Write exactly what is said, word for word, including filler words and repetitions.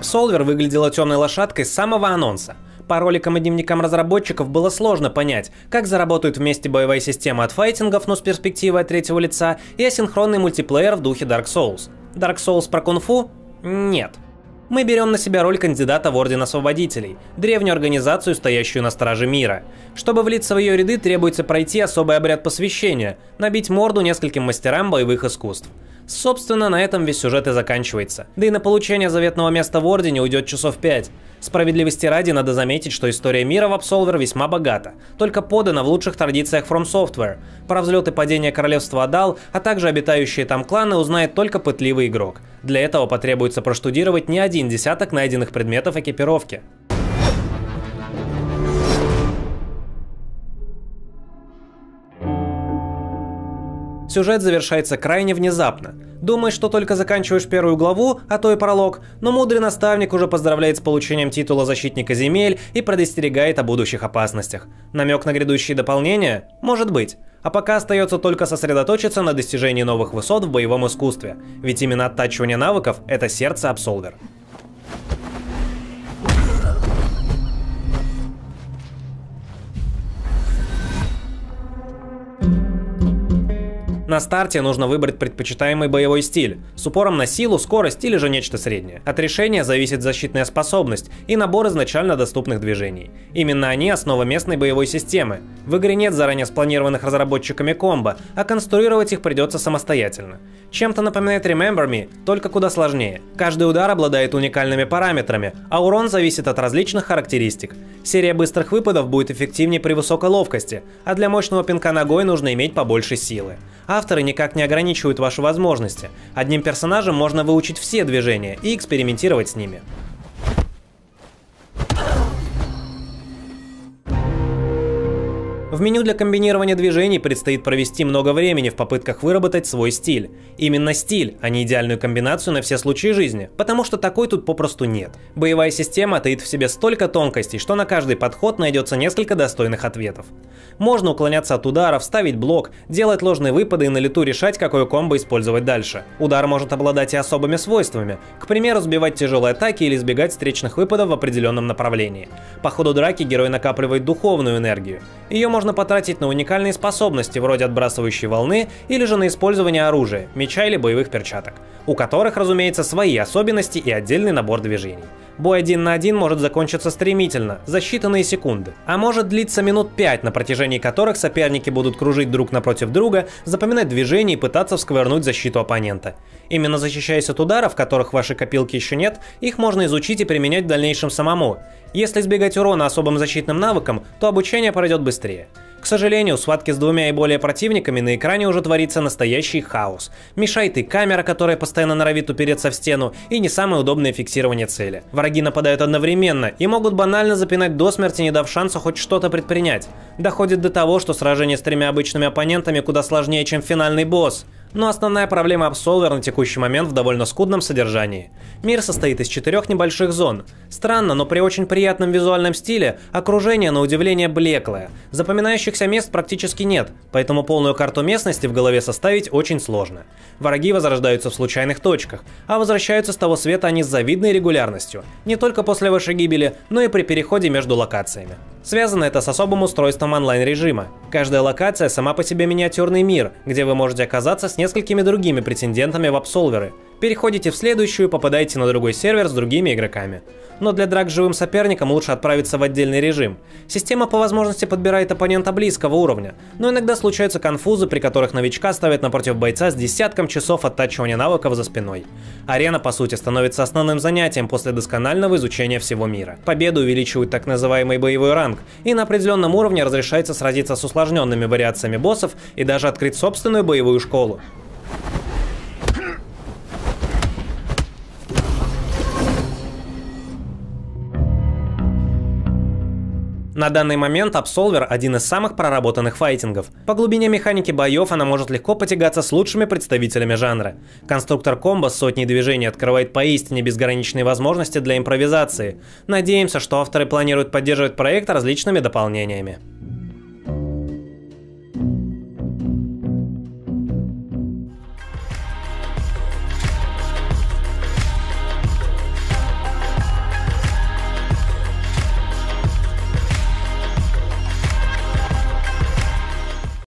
Absolver выглядела темной лошадкой с самого анонса. По роликам и дневникам разработчиков было сложно понять, как заработают вместе боевая система от файтингов, но с перспективой от третьего лица, и асинхронный мультиплеер в духе Dark Souls. Dark Souls про кунг-фу? Нет. Мы берем на себя роль кандидата в Орден Освободителей, древнюю организацию, стоящую на страже мира. Чтобы влиться в ее ряды, требуется пройти особый обряд посвящения, набить морду нескольким мастерам боевых искусств. Собственно, на этом весь сюжет и заканчивается. Да и на получение заветного места в Ордене уйдет часов пять. Справедливости ради надо заметить, что история мира в Absolver весьма богата, только подана в лучших традициях From Software. Про взлет и падение королевства Адал, а также обитающие там кланы узнает только пытливый игрок. Для этого потребуется проштудировать не один десяток найденных предметов экипировки. Сюжет завершается крайне внезапно. Думаешь, что только заканчиваешь первую главу, а то и пролог, но мудрый наставник уже поздравляет с получением титула защитника земель и предостерегает о будущих опасностях. Намек на грядущие дополнения? Может быть. А пока остается только сосредоточиться на достижении новых высот в боевом искусстве, ведь именно оттачивание навыков – это сердце Absolver. На старте нужно выбрать предпочитаемый боевой стиль, с упором на силу, скорость или же нечто среднее. От решения зависит защитная способность и набор изначально доступных движений. Именно они основа местной боевой системы. В игре нет заранее спланированных разработчиками комбо, а конструировать их придется самостоятельно. Чем-то напоминает Remember Me, только куда сложнее. Каждый удар обладает уникальными параметрами, а урон зависит от различных характеристик. Серия быстрых выпадов будет эффективнее при высокой ловкости, а для мощного пинка ногой нужно иметь побольше силы. Авторы никак не ограничивают ваши возможности. Одним персонажем можно выучить все движения и экспериментировать с ними. В меню для комбинирования движений предстоит провести много времени в попытках выработать свой стиль. Именно стиль, а не идеальную комбинацию на все случаи жизни, потому что такой тут попросту нет. Боевая система таит в себе столько тонкостей, что на каждый подход найдется несколько достойных ответов. Можно уклоняться от ударов, ставить блок, делать ложные выпады и на лету решать, какое комбо использовать дальше. Удар может обладать и особыми свойствами, к примеру, сбивать тяжелые атаки или избегать встречных выпадов в определенном направлении. По ходу драки герой накапливает духовную энергию. Ее можно Можно потратить на уникальные способности, вроде отбрасывающей волны, или же на использование оружия, меча или боевых перчаток, у которых, разумеется, свои особенности и отдельный набор движений. Бой один на один может закончиться стремительно, за считанные секунды, а может длиться минут пять, на протяжении которых соперники будут кружить друг напротив друга, запоминать движения и пытаться всквырнуть защиту оппонента. Именно защищаясь от ударов, которых в вашей копилке еще нет, их можно изучить и применять в дальнейшем самому. Если избегать урона особым защитным навыком, то обучение пройдет быстрее. К сожалению, в схватке с двумя и более противниками на экране уже творится настоящий хаос. Мешает и камера, которая постоянно норовит упереться в стену, и не самое удобное фиксирование цели. Враги нападают одновременно и могут банально запинать до смерти, не дав шанса хоть что-то предпринять. Доходит до того, что сражение с тремя обычными оппонентами куда сложнее, чем финальный босс. Но основная проблема Absolver на текущий момент в довольно скудном содержании. Мир состоит из четырех небольших зон. Странно, но при очень приятном визуальном стиле окружение на удивление блеклое. Запоминающихся мест практически нет, поэтому полную карту местности в голове составить очень сложно. Враги возрождаются в случайных точках, а возвращаются с того света они с завидной регулярностью. Не только после вашей гибели, но и при переходе между локациями. Связано это с особым устройством онлайн-режима. Каждая локация сама по себе миниатюрный мир, где вы можете оказаться с несколькими другими претендентами в Absolver. Переходите в следующую и попадаете на другой сервер с другими игроками. Но для драк с живым соперником лучше отправиться в отдельный режим. Система по возможности подбирает оппонента близкого уровня, но иногда случаются конфузы, при которых новичка ставят напротив бойца с десятком часов оттачивания навыков за спиной. Арена, по сути, становится основным занятием после досконального изучения всего мира. Победу увеличивают так называемый боевой ранг, и на определенном уровне разрешается сразиться с усложненными вариациями боссов и даже открыть собственную боевую школу. На данный момент Absolver один из самых проработанных файтингов. По глубине механики боев она может легко потягаться с лучшими представителями жанра. Конструктор комбо с сотней движений открывает поистине безграничные возможности для импровизации. Надеемся, что авторы планируют поддерживать проект различными дополнениями.